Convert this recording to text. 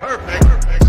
Perfect.